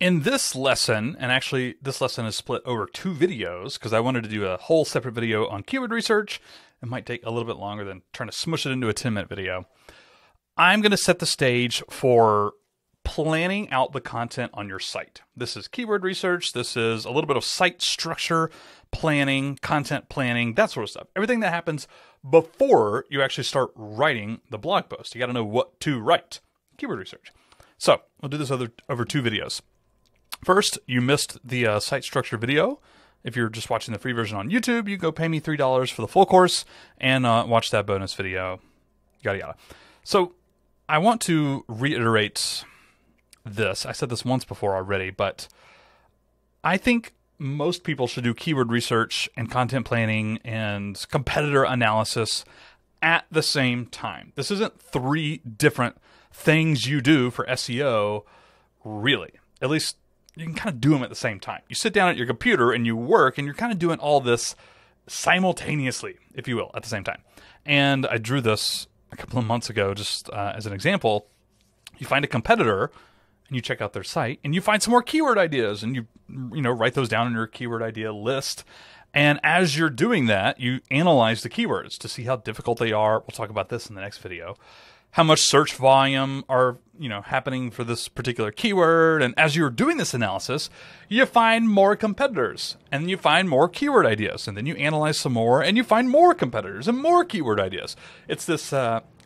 In this lesson, and actually this lesson is split over two videos because I wanted to do a whole separate video on keyword research. It might take a little bit longer than trying to smush it into a 10-minute video. I'm going to set the stage for planning out the content on your site. This is keyword research. This is a little bit of site structure planning, content planning, that sort of stuff. Everything that happens before you actually start writing the blog post. You got to know what to write. Keyword research. So we'll do this over two videos. First, you missed the site structure video. If you're just watching the free version on YouTube, you go pay me $3 for the full course and watch that bonus video, yada, yada. So I want to reiterate this. I said this once before already, but I think most people should do keyword research and content planning and competitor analysis at the same time. This isn't three different things you do for SEO, really. At least you can kind of do them at the same time. You sit down at your computer and you work and you're kind of doing all this simultaneously, if you will, at the same time. And I drew this a couple of months ago, just as an example. You find a competitor and you check out their site and you find some more keyword ideas and you write those down in your keyword idea list. And as you're doing that, you analyze the keywords to see how difficult they are. We'll talk about this in the next video. How much search volume are, happening for this particular keyword. And as you're doing this analysis, you find more competitors and you find more keyword ideas. And then you analyze some more and you find more competitors and more keyword ideas. It's this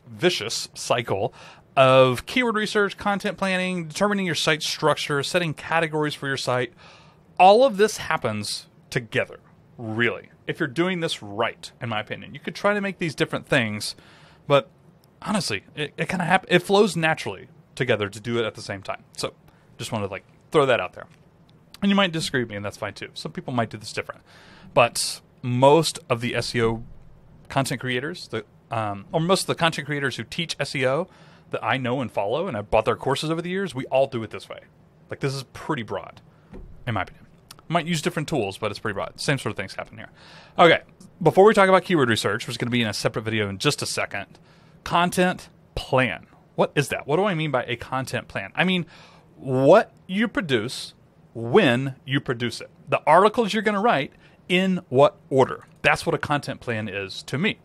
vicious cycle of keyword research, content planning, determining your site structure, setting categories for your site. All of this happens together, really. If you're doing this right, in my opinion, you could try to make these different things, but honestly, it kind of happens. It flows naturally together to do it at the same time. So just want to throw that out there. And you might disagree with me, and that's fine too. Some people might do this different. But most of the SEO content creators, most of the content creators who teach SEO that I know and follow, and I've bought their courses over the years, we all do it this way. This is pretty broad, in my opinion. Might use different tools, but it's pretty broad. Same sort of things happen here. Okay, before we talk about keyword research, which is going to be in a separate video in just a second, content plan. What is that? What do I mean by a content plan? I mean what you produce when you produce it. The articles you're going to write in what order. That's what a content plan is to me.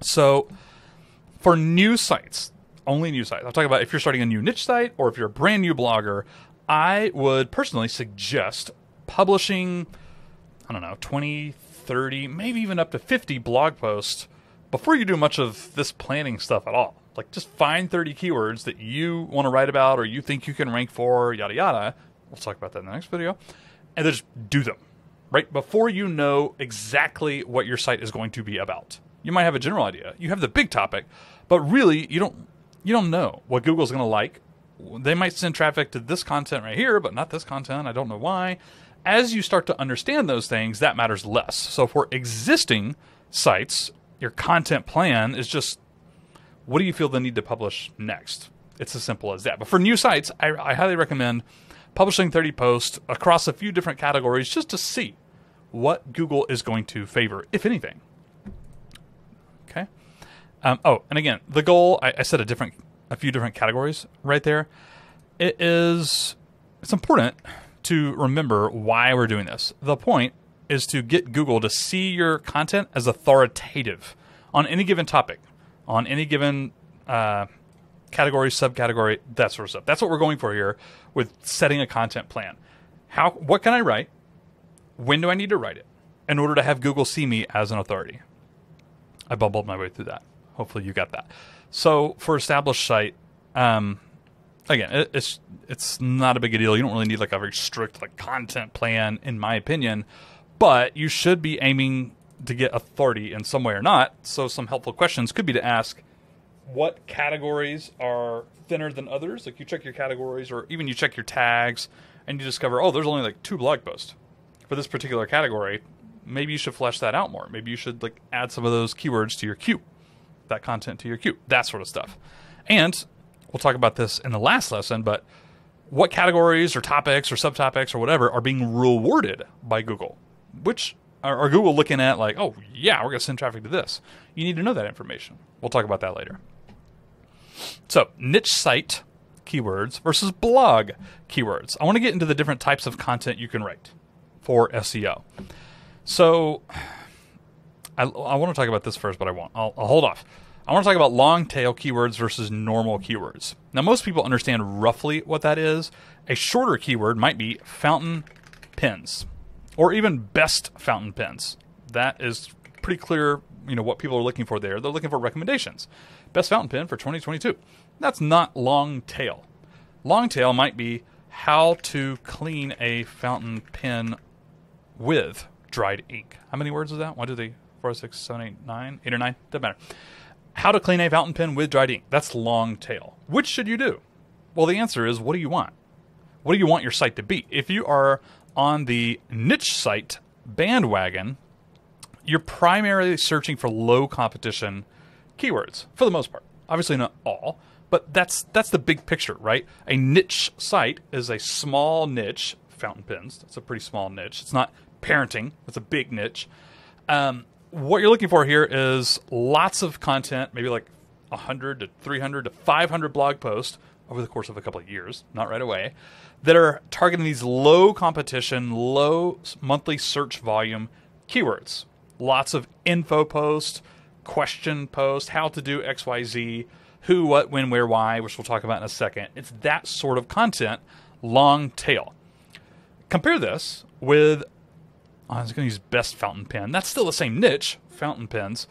So for new sites, only new sites. I'm talking about if you're starting a new niche site or if you're a brand new blogger, I would personally suggest publishing, 20, 30, maybe even up to 50 blog posts before you do much of this planning stuff at all. Just find 30 keywords that you want to write about or you think you can rank for, yada, yada. We'll talk about that in the next video. And then just do them, right? Before you know exactly what your site is going to be about. You might have a general idea. You have the big topic, but really you don't know what Google's going to like. They might send traffic to this content right here, but not this content. I don't know why. As you start to understand those things, that matters less. So for existing sites, your content plan is just, what do you feel the need to publish next? It's as simple as that. But for new sites, I highly recommend publishing 30 posts across a few different categories just to see what Google is going to favor, if anything. Okay. And again, the goal, I said a few different categories right there. It's important to remember why we're doing this. The point is to get Google to see your content as authoritative on any given topic, on any given category, subcategory, that sort of stuff. That's what we're going for here with setting a content plan. What can I write? When do I need to write it? In order to have Google see me as an authority. I bumbled my way through that. Hopefully you got that. So for established site, again, it's not a big deal. You don't really need a very strict content plan, in my opinion. But you should be aiming to get authority in some way or not. So some helpful questions could be to ask what categories are thinner than others. You check your categories or even you check your tags and you discover, oh, there's only 2 blog posts for this particular category. Maybe you should flesh that out more. Maybe you should add some of those keywords to your queue, that content to your queue, that sort of stuff. And we'll talk about this in the last lesson, but what categories or topics or subtopics or whatever are being rewarded by Google? Which are Google looking at oh, yeah, we're going to send traffic to this. You need to know that information. We'll talk about that later. So niche site keywords versus blog keywords. I want to get into the different types of content you can write for SEO. So I want to talk about this first, but I'll hold off. I want to talk about long tail keywords versus normal keywords. Now, most people understand roughly what that is. A shorter keyword might be fountain pens or even best fountain pens. That is pretty clear, you know, what people are looking for there. They're looking for recommendations. Best fountain pen for 2022. That's not long tail. Long tail might be how to clean a fountain pen with dried ink. How many words is that? 1, 2, 3, 4, 6, 7, 8, 9, 8 or 9. Doesn't matter. How to clean a fountain pen with dried ink. That's long tail. Which should you do? Well, the answer is, what do you want? What do you want your site to be? If you are on the niche site bandwagon, you're primarily searching for low competition keywords for the most part. Obviously not all, but that's the big picture, right? A niche site is a small niche. Fountain pens, that's a pretty small niche. It's not parenting. That's a big niche. What you're looking for here is lots of content, maybe like 100 to 300 to 500 blog posts over the course of a couple of years, not right away, that are targeting these low competition, low monthly search volume keywords. Lots of info posts, question posts, how to do XYZ, who, what, when, where, why, which we'll talk about in a second. It's that sort of content, long tail. Compare this with, I was going to use best fountain pen. That's still the same niche, fountain pens,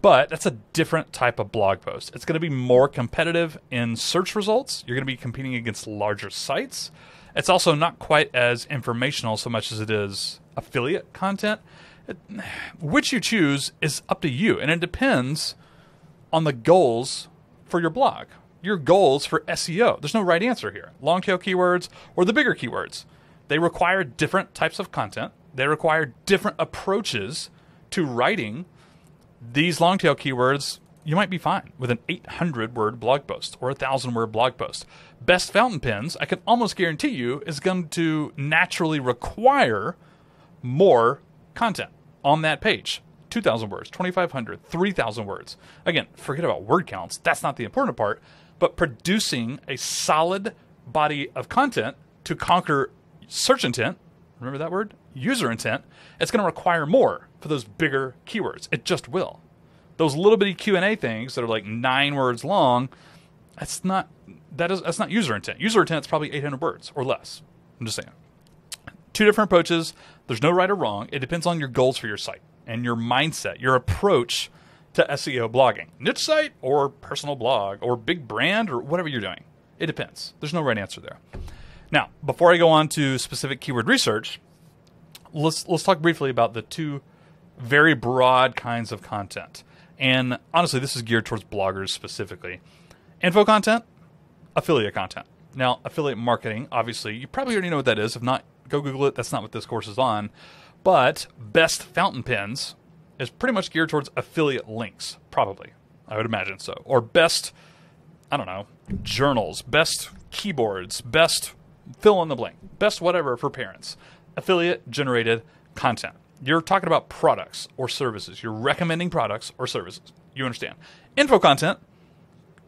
but that's a different type of blog post. It's going to be more competitive in search results. You're going to be competing against larger sites. It's also not quite as informational so much as it is affiliate content. Which you choose is up to you, and it depends on the goals for your blog, your goals for SEO. There's no right answer here. Long tail keywords or the bigger keywords. They require different types of content. They require different approaches to writing these long tail keywords. You might be fine with an 800-word blog post or a 1,000-word blog post. Best fountain pens, I can almost guarantee you, is going to naturally require more content on that page. 2,000 words, 2,500, 3,000 words. Again, forget about word counts. That's not the important part. But producing a solid body of content to conquer search intent, remember that word? User intent. It's going to require more for those bigger keywords. It just will. Those little bitty Q&A things that are like 9 words long, that's not user intent. User intent is probably 800 words or less. I'm just saying. Two different approaches. There's no right or wrong. It depends on your goals for your site and your mindset, your approach to SEO blogging. Niche site or personal blog or big brand or whatever you're doing. It depends. There's no right answer there. Now, before I go on to specific keyword research, let's talk briefly about the two very broad kinds of content. And honestly, this is geared towards bloggers specifically. Info content, affiliate content. Now, affiliate marketing, obviously, you probably already know what that is. If not, go Google it. That's not what this course is on. But best fountain pens is pretty much geared towards affiliate links, probably. I would imagine so. Or best, I don't know, journals, best keyboards, best fill in the blank, best whatever for parents. Affiliate generated content. You're talking about products or services. You're recommending products or services. You understand. Info content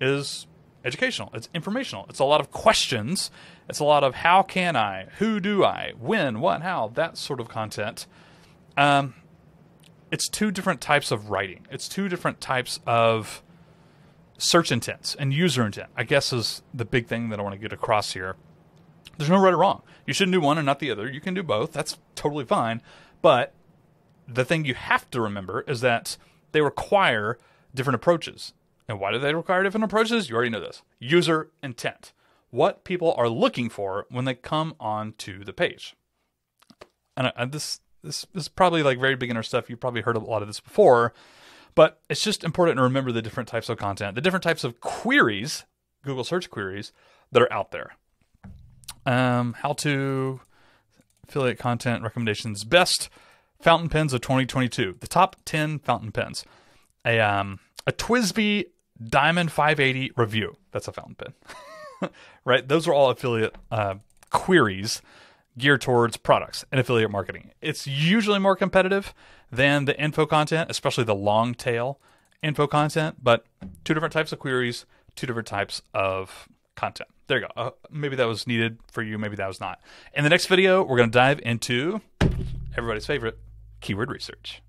is educational. It's informational. It's a lot of questions. It's a lot of how can I, who do I, when, what, how, that sort of content. It's two different types of writing. It's two different types of search intents and user intent, I guess, is the big thing that I want to get across here. There's no right or wrong. You shouldn't do one and not the other. You can do both. That's totally fine. But the thing you have to remember is that they require different approaches. And why do they require different approaches? You already know this. User intent. What people are looking for when they come onto the page. And this is probably like very beginner stuff. You've probably heard a lot of this before. But it's just important to remember the different types of content, the different types of queries, Google search queries, that are out there. How to affiliate content recommendations, best fountain pens of 2022, the top 10 fountain pens, a Twisby Diamond 580 review. That's a fountain pen, right? Those are all affiliate, queries geared towards products and affiliate marketing. It's usually more competitive than the info content, especially the long tail info content, but two different types of queries, two different types of content. There you go. Maybe that was needed for you. Maybe that was not. In the next video, we're going to dive into everybody's favorite, keyword research.